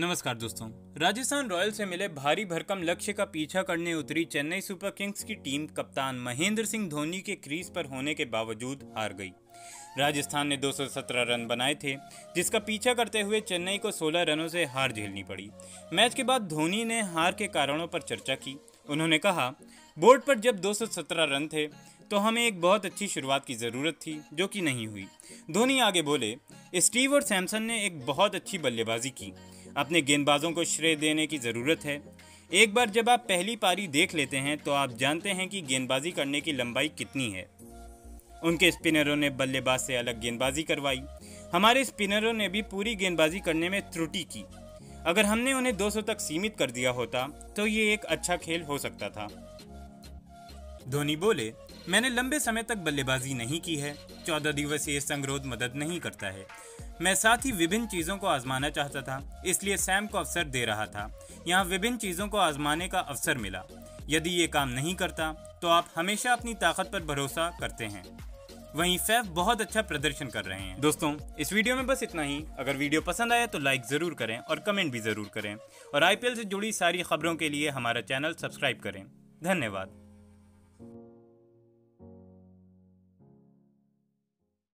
नमस्कार दोस्तों, राजस्थान रॉयल्स से मिले भारी भरकम लक्ष्य का पीछा करने उतरी चेन्नई सुपर किंग्स की टीम कप्तान महेंद्र सिंह धोनी के क्रीज पर होने के बावजूद हार गई। राजस्थान ने 217 रन बनाए थे, जिसका पीछा करते हुए चेन्नई को 16 रनों से हार झेलनी पड़ी। मैच के बाद धोनी ने हार के कारणों पर चर्चा की। उन्होंने कहा, बोर्ड पर जब 217 रन थे तो हमें एक बहुत अच्छी शुरुआत की ज़रूरत थी, जो कि नहीं हुई। धोनी आगे बोले, स्टीव और सैमसन ने एक बहुत अच्छी बल्लेबाजी की। अपने गेंदबाजों को श्रेय देने की ज़रूरत है। एक बार जब आप पहली पारी देख लेते हैं तो आप जानते हैं कि गेंदबाजी करने की लंबाई कितनी है। उनके स्पिनरों ने बल्लेबाज से अलग गेंदबाजी करवाई। हमारे स्पिनरों ने भी पूरी गेंदबाजी करने में त्रुटि की। अगर हमने उन्हें 200 तक सीमित कर दिया होता तो ये एक अच्छा खेल हो सकता था। धोनी बोले, मैंने लंबे समय तक बल्लेबाजी नहीं की है। 14 दिवसीय संगरोध मदद नहीं करता है। मैं साथ ही विभिन्न चीज़ों को आजमाना चाहता था, इसलिए सैम को अवसर दे रहा था। यहाँ विभिन्न चीज़ों को आजमाने का अवसर मिला। यदि ये काम नहीं करता तो आप हमेशा अपनी ताकत पर भरोसा करते हैं। वहीं सैफ बहुत अच्छा प्रदर्शन कर रहे हैं। दोस्तों, इस वीडियो में बस इतना ही। अगर वीडियो पसंद आया तो लाइक ज़रूर करें और कमेंट भी ज़रूर करें। और IPL से जुड़ी सारी खबरों के लिए हमारा चैनल सब्सक्राइब करें। धन्यवाद।